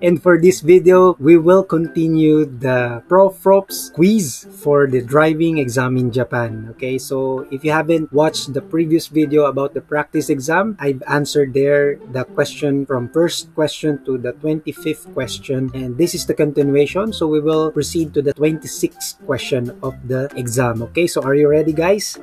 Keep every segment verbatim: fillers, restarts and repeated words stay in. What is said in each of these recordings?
And for this video, we will continue the ProFrops quiz for the driving exam in Japan. Okay, so if you haven't watched the previous video about the practice exam, I've answered there the question from first question to the twenty-fifth question. And this is the continuation, so we will proceed to the twenty-sixth question of the exam. Okay, so are you ready, guys?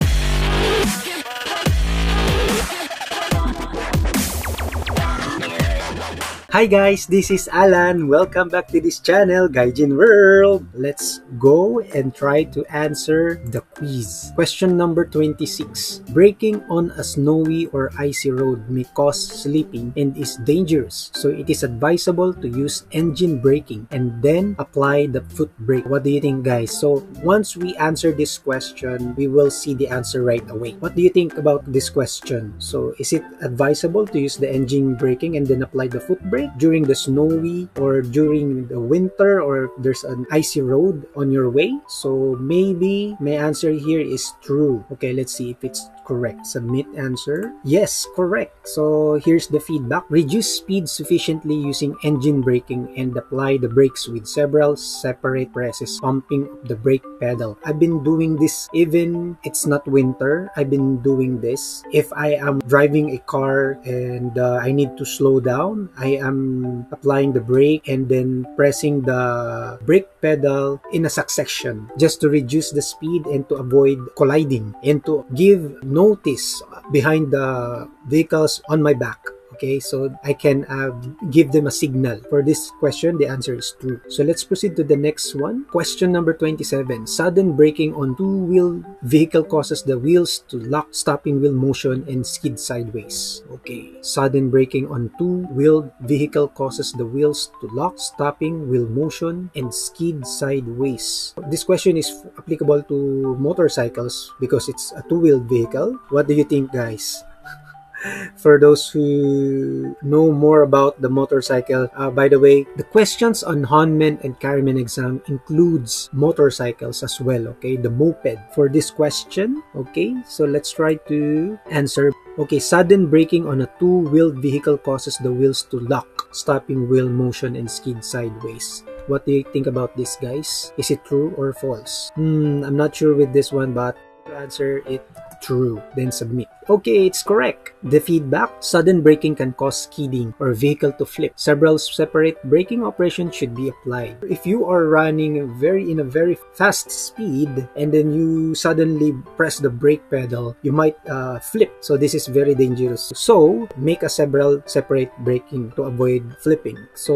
Hi guys, this is Alan. Welcome back to this channel, Gaijin World. Let's go and try to answer the quiz. Question number twenty-six. Braking on a snowy or icy road may cause slipping and is dangerous. So it is advisable to use engine braking and then apply the foot brake. What do you think, guys? So once we answer this question, we will see the answer right away. What do you think about this question? So is it advisable to use the engine braking and then apply the foot brake during the snowy or during the winter, or there's an icy road on your way? So maybe my answer here is true. Okay, let's see if it's correct. Submit answer. Yes, correct. So here's the feedback. Reduce speed sufficiently using engine braking and apply the brakes with several separate presses, pumping the brake pedal. I've been doing this even it's not winter. I've been doing this. If I am driving a car and uh, I need to slow down, I am applying the brake and then pressing the brake pedal in a succession just to reduce the speed and to avoid colliding and to give notice behind the vehicles on my back. Okay, so I can uh, give them a signal. For this question, the answer is true. So let's proceed to the next one. Question number twenty-seven. Sudden braking on two-wheel vehicle causes the wheels to lock, stopping wheel motion, and skid sideways. Okay, sudden braking on two-wheel vehicle causes the wheels to lock, stopping wheel motion, and skid sideways. This question is applicable to motorcycles because it's a two-wheeled vehicle. What do you think, guys? For those who know more about the motorcycle, uh, by the way, the questions on Honmen and Karimen exam includes motorcycles as well, okay? The moped for this question, okay? So let's try to answer. Okay, sudden braking on a two-wheeled vehicle causes the wheels to lock, stopping wheel motion, and skid sideways. What do you think about this, guys? Is it true or false? Hmm, I'm not sure with this one, but to answer it, true, then submit. Okay, it's correct. The feedback, sudden braking can cause skidding or vehicle to flip. Several separate braking operations should be applied. If you are running very in a very fast speed and then you suddenly press the brake pedal, you might uh, flip. So this is very dangerous. So make a several separate braking to avoid flipping. So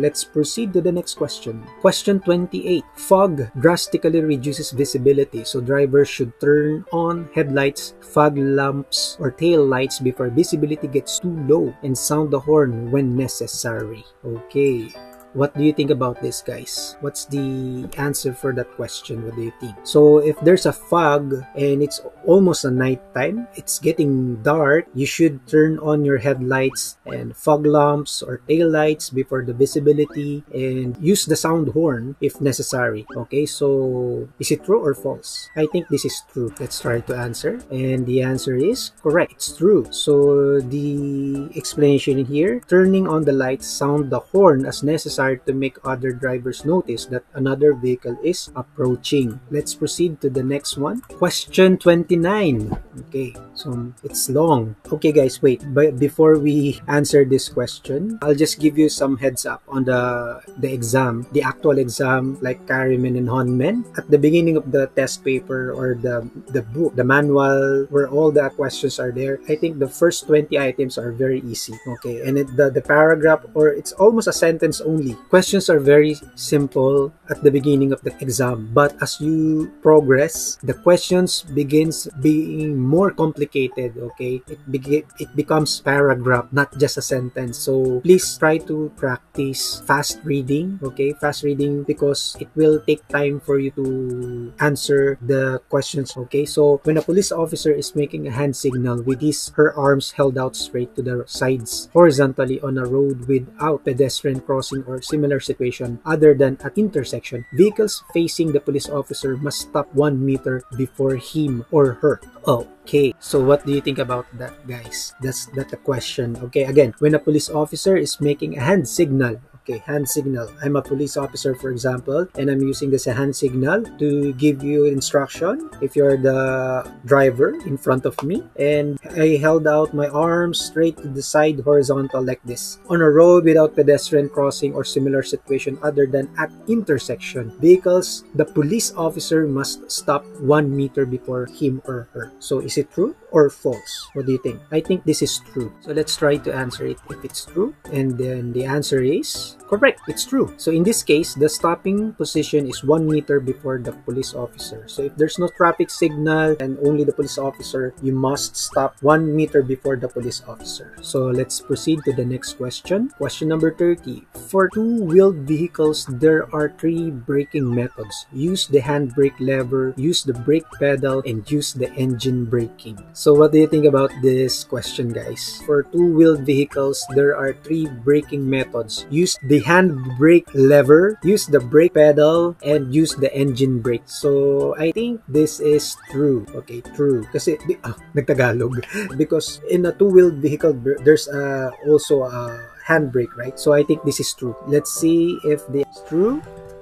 let's proceed to the next question. Question twenty-eight. Fog drastically reduces visibility, so drivers should turn on headlights, lights, fog lamps, or tail lights before visibility gets too low, and sound the horn when necessary. Okay, what do you think about this, guys? What's the answer for that question? What do you think? So if there's a fog and it's almost a night time, it's getting dark, you should turn on your headlights and fog lamps or tail lights before the visibility, and use the sound horn if necessary. Okay, so is it true or false? I think this is true. Let's try to answer, and the answer is correct. It's true. So the explanation here, turning on the lights, sound the horn as necessary to make other drivers notice that another vehicle is approaching. Let's proceed to the next one. Question twenty-nine. Okay, so it's long. Okay, guys, wait. But before we answer this question, I'll just give you some heads up on the the exam, the actual exam, like Karimen and Honmen. At the beginning of the test paper or the the book, the manual where all the questions are there, I think the first twenty items are very easy. Okay, and it, the the paragraph, or it's almost a sentence only. Questions are very simple at the beginning of the exam, but as you progress, the questions begins being more complicated. Okay, it be it becomes paragraph, not just a sentence. So please try to practice fast reading. Okay, fast reading, because it will take time for you to answer the questions. Okay, so when a police officer is making a hand signal with his her arms held out straight to the sides horizontally on a road without pedestrian crossing or similar situation other than at intersection, vehicles facing the police officer must stop one meter before him or her. Oh, okay, so what do you think about that, guys? That's that the question. Okay, again, when a police officer is making a hand signal, Okay, hand signal. I'm a police officer, for example, and I'm using this hand signal to give you instruction if you're the driver in front of me. And I held out my arms straight to the side, horizontal, like this. On a road without pedestrian crossing or similar situation other than at intersection, vehicles, the police officer must stop one meter before him or her. So is it true or false? What do you think? I think this is true. So let's try to answer it if it's true. And then the answer is correct. It's true. So in this case, the stopping position is one meter before the police officer. So if there's no traffic signal and only the police officer, you must stop one meter before the police officer. So let's proceed to the next question. Question number thirty. For two-wheeled vehicles, there are three braking methods. Use the handbrake lever, use the brake pedal, and use the engine braking. So what do you think about this question, guys? For two-wheeled vehicles, there are three braking methods. Use the handbrake lever, use the brake pedal, and use the engine brake. So I think this is true. Okay, true. Kasi, ah, nagtagalog. Because in a two-wheeled vehicle, there's uh, also a handbrake, right? So I think this is true. Let's see if this is true.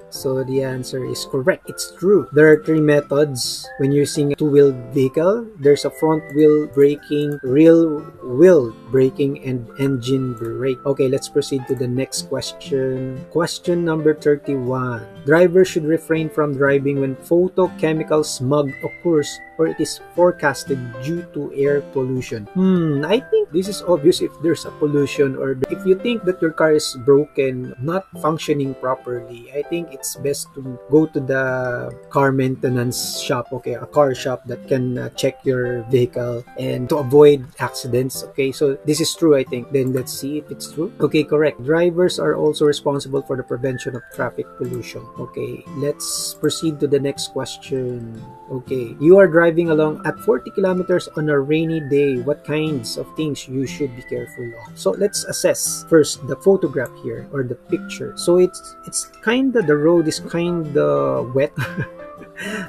So the answer is correct. It's true. There are three methods when using a two-wheeled vehicle. There's a front wheel braking, rear wheel braking, and engine brake. Okay, let's proceed to the next question. Question number thirty-one. Drivers should refrain from driving when photochemical smog occurs or it is forecasted due to air pollution. Hmm, I think this is obvious if there's a pollution or if you think that your car is broken, not functioning properly. I think it's best to go to the car maintenance shop, okay, a car shop that can uh, check your vehicle and to avoid accidents, okay? So this is true, I think. Then let's see if it's true. Okay, correct. Drivers are also responsible for the prevention of traffic pollution. Okay, let's proceed to the next question. Okay, you are driving Driving along at forty kilometers on a rainy day, what kinds of things you should be careful of? So let's assess first the photograph here or the picture. So it's it's kind of the road is kind of wet.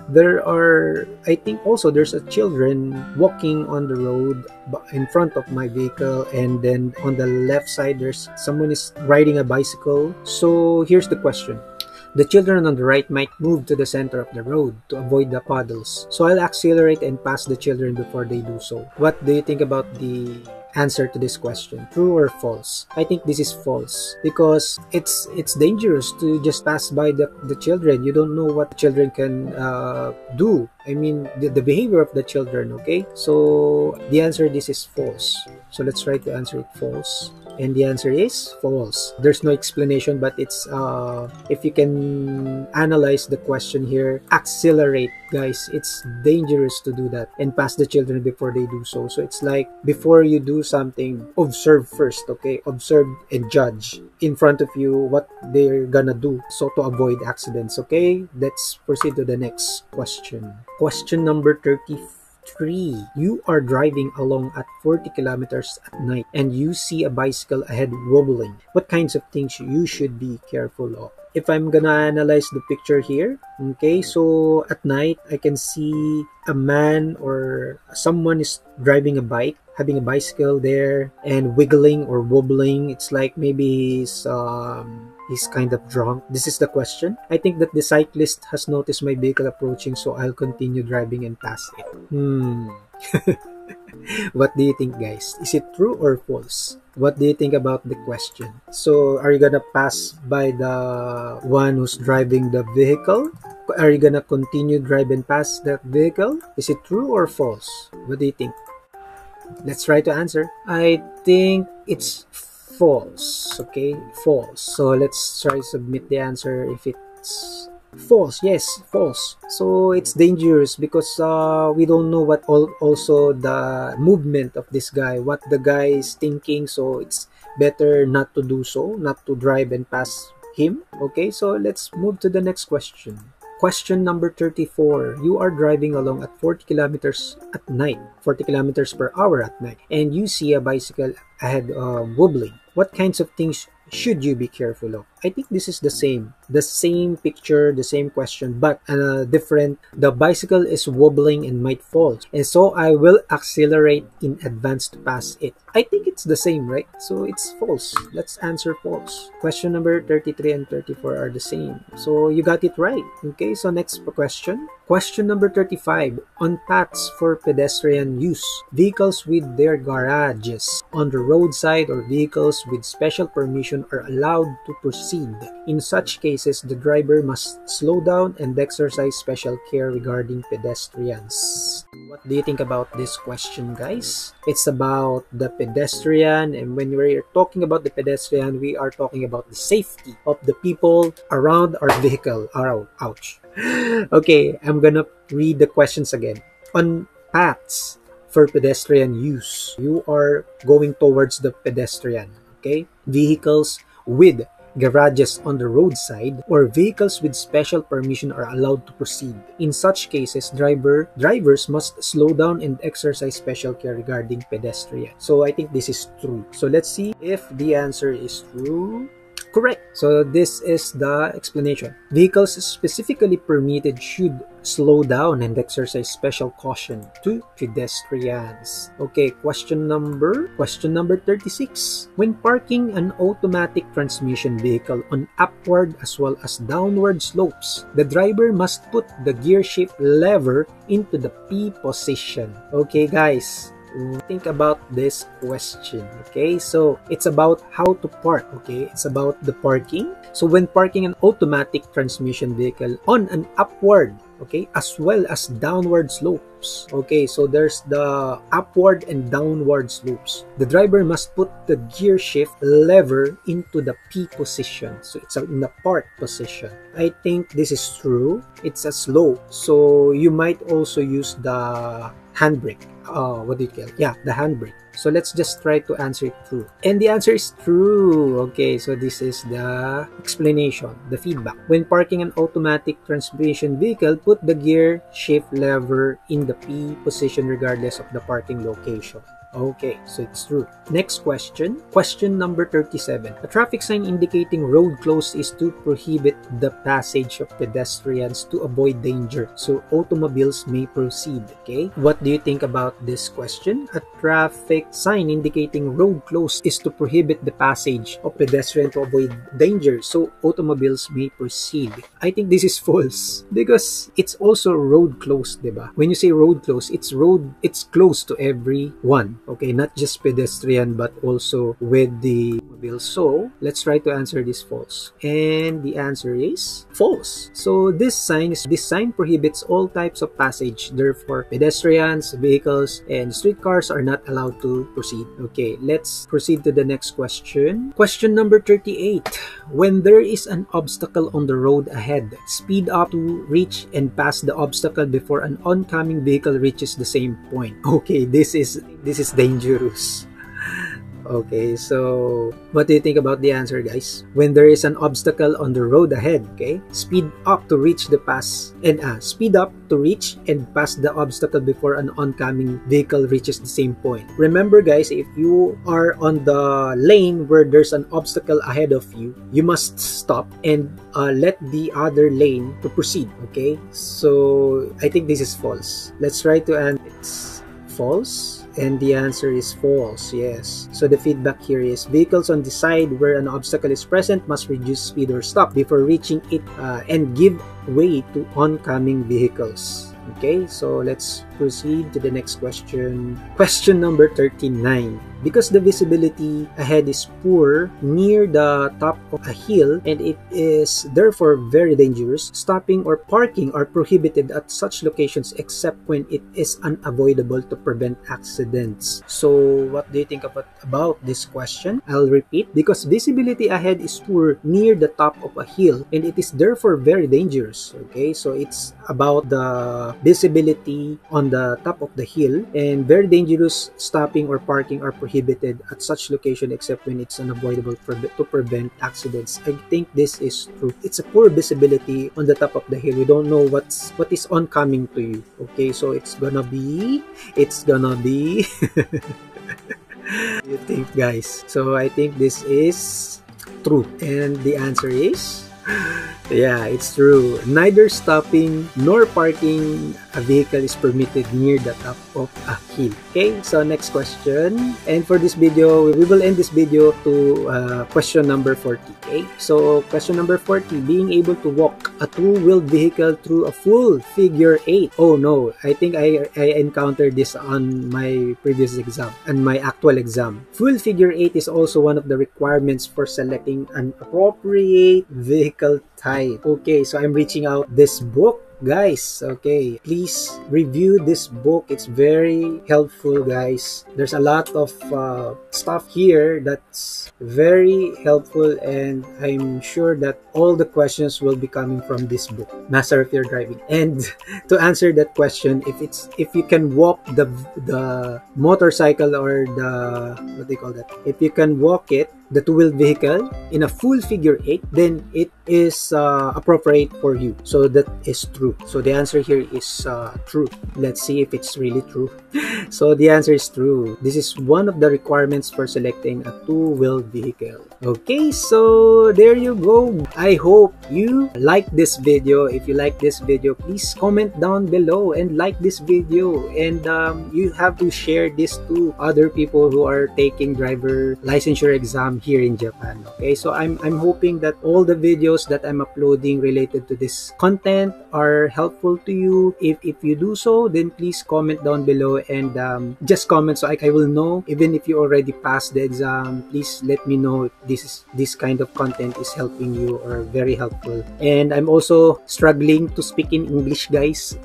There are, I think also there's a children walking on the road in front of my vehicle, and then on the left side there's someone is riding a bicycle. So here's the question. The children on the right might move to the center of the road to avoid the puddles. So I'll accelerate and pass the children before they do so. What do you think about the answer to this question? True or false? I think this is false because it's it's dangerous to just pass by the, the children. You don't know what children can uh, do. I mean, the, the behavior of the children, okay? So the answer, this is false. So let's try to answer it false. And the answer is false. There's no explanation, but it's, uh, if you can analyze the question here, accelerate, guys. It's dangerous to do that and pass the children before they do so. So it's like, before you do something, observe first, okay? Observe and judge in front of you what they're gonna do, so to avoid accidents, okay? Let's proceed to the next question. Question number thirty-four. Three, you are driving along at forty kilometers at night and you see a bicycle ahead wobbling. What kinds of things you should be careful of? If I'm gonna analyze the picture here, okay, so at night I can see a man or someone is driving a bike, having a bicycle there and wiggling or wobbling. It's like maybe he's, um, he's kind of drunk. This is the question. I think that the cyclist has noticed my vehicle approaching, so I'll continue driving and pass it. Hmm. What do you think, guys? Is it true or false? What do you think about the question? So are you gonna pass by the one who's driving the vehicle? Are you gonna continue drive and pass that vehicle? Is it true or false? What do you think? Let's try to answer. I think it's false. Okay, false. So let's try to submit the answer if it's false. Yes, false. So it's dangerous because uh, we don't know what all, also the movement of this guy, what the guy is thinking. So it's better not to do so, not to drive and pass him. Okay, so let's move to the next question. Question number thirty-four. You are driving along at forty kilometers at night, forty kilometers per hour at night, and you see a bicycle ahead uh, wobbling. What kinds of things should you be careful of? I think this is the same. The same picture, the same question, but uh, different. The bicycle is wobbling and might fall. And so I will accelerate in advance to pass it. I think it's the same, right? So it's false. Let's answer false. Question number thirty-three and thirty-four are the same. So you got it right. Okay, so next question. Question number thirty-five. On paths for pedestrian use, vehicles with their garages on the roadside or vehicles with special permission are allowed to proceed. In such cases, the driver must slow down and exercise special care regarding pedestrians. What do you think about this question, guys? It's about the pedestrian, and when we're talking about the pedestrian, we are talking about the safety of the people around our vehicle. Around, ouch. Okay, I'm gonna read the questions again. On paths for pedestrian use, you are going towards the pedestrian, okay? Vehicles with garages on the roadside or vehicles with special permission are allowed to proceed. In such cases, driver drivers must slow down and exercise special care regarding pedestrian. So I think this is true. So let's see if the answer is true. Correct. So this is the explanation. Vehicles specifically permitted should slow down and exercise special caution to pedestrians. Okay, question number question number thirty-six. When parking an automatic transmission vehicle on upward as well as downward slopes, the driver must put the gear shift lever into the P position. Okay, guys. Think about this question, okay? So it's about how to park, okay? It's about the parking. So when parking an automatic transmission vehicle on an upward, okay, as well as downward slopes, okay, so there's the upward and downward slopes, the driver must put the gear shift lever into the P position. So it's in the park position. I think this is true. It's a slope, so you might also use the handbrake. Uh, what do you call? Yeah, the handbrake. So let's just try to answer it true. And the answer is true. Okay, so this is the explanation, the feedback. When parking an automatic transmission vehicle, put the gear shift lever in the P position regardless of the parking location. Okay, so it's true. Next question. Question number thirty-seven. A traffic sign indicating road closed is to prohibit the passage of pedestrians to avoid danger, so automobiles may proceed. Okay, what do you think about this question? A traffic sign indicating road closed is to prohibit the passage of pedestrians to avoid danger, so automobiles may proceed. I think this is false because it's also road closed, diba? When you say road closed, it's road, it's closed to everyone. Okay, not just pedestrian but also with the mobile. So let's try to answer this false. And the answer is false. So this sign is this sign prohibits all types of passage. Therefore, pedestrians, vehicles, and streetcars are not allowed to proceed. Okay, let's proceed to the next question. Question number thirty-eight. When there is an obstacle on the road ahead, speed up to reach and pass the obstacle before an oncoming vehicle reaches the same point. Okay, this is this is dangerous. Okay, so what do you think about the answer, guys? When there is an obstacle on the road ahead, okay, speed up to reach the pass and uh, speed up to reach and pass the obstacle before an oncoming vehicle reaches the same point. Remember, guys, if you are on the lane where there's an obstacle ahead of you, you must stop and uh, let the other lane to proceed. Okay, so I think this is false. Let's try to answer. It's false. And the answer is false, yes. So the feedback here is vehicles on the side where an obstacle is present must reduce speed or stop before reaching it uh, and give way to oncoming vehicles. Okay, so let's proceed to the next question. Question number thirty-nine. Because the visibility ahead is poor near the top of a hill and it is therefore very dangerous, stopping or parking are prohibited at such locations except when it is unavoidable to prevent accidents. So what do you think about, about this question? I'll repeat. Because visibility ahead is poor near the top of a hill and it is therefore very dangerous. Okay, so it's about the visibility on the top of the hill and very dangerous, stopping or parking are prohibited prohibited at such location except when it's unavoidable to prevent accidents. I think this is true. It's a poor visibility on the top of the hill. You don't know what's what is oncoming to you. Okay, so it's gonna be it's gonna be you think, guys? So I think this is true? And the answer is... yeah, it's true. Neither stopping nor parking a vehicle is permitted near the top of a hill. Okay, so next question. And for this video, we will end this video to uh, question number forty. Okay, so question number forty, being able to walk a two-wheeled vehicle through a full figure eight. Oh no, I think I, I encountered this on my previous exam, and my actual exam. Full figure eight is also one of the requirements for selecting an appropriate vehicle type. Okay, so I'm reaching out this book, guys. Okay, please review this book. It's very helpful, guys. There's a lot of uh, stuff here that's very helpful, and I'm sure that all the questions will be coming from this book, Master of Your Driving. And to answer that question, if it's if you can walk the the motorcycle or the what do you call that if you can walk it the two-wheeled vehicle in a full figure eight, then it is uh, appropriate for you. So that is true. So the answer here is uh, true. Let's see if it's really true. So the answer is true. This is one of the requirements for selecting a two-wheeled vehicle. Okay, so there you go. I hope you like this video. If you like this video, please comment down below and like this video. And um, you have to share this to other people who are taking driver licensure exam here in Japan. Okay, so I'm, I'm hoping that all the videos that I'm uploading related to this content are helpful to you. If, if you do so, then please comment down below and um, just comment so I, I will know. Even if you already passed the exam, please let me know if this, is, this kind of content is helping you or very helpful. And I'm also struggling to speak in English, guys.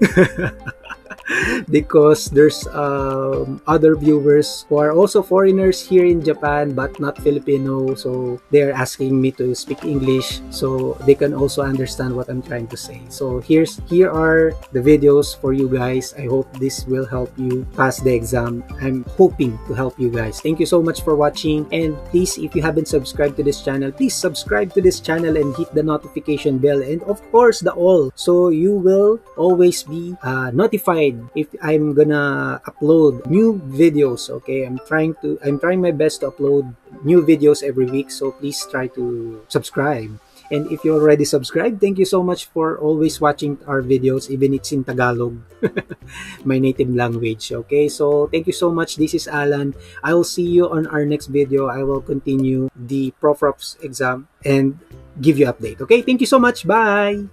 Because there's um, other viewers who are also foreigners here in Japan but not Filipino, so they're asking me to speak English so they can also understand what I'm trying to say. So here's here are the videos for you guys. I hope this will help you pass the exam. I'm hoping to help you guys. Thank you so much for watching, and please, if you haven't subscribed to this channel, please subscribe to this channel and hit the notification bell, and of course the all, so you will always be uh, notified if I'm gonna upload new videos. Okay, I'm trying to I'm trying my best to upload new videos every week, so please try to subscribe. And if you already subscribed, thank you so much for always watching our videos, even it's in Tagalog, my native language. Okay, so thank you so much. This is Alan. I will see you on our next video. I will continue the ProFrops exam and give you update. Okay, thank you so much. Bye.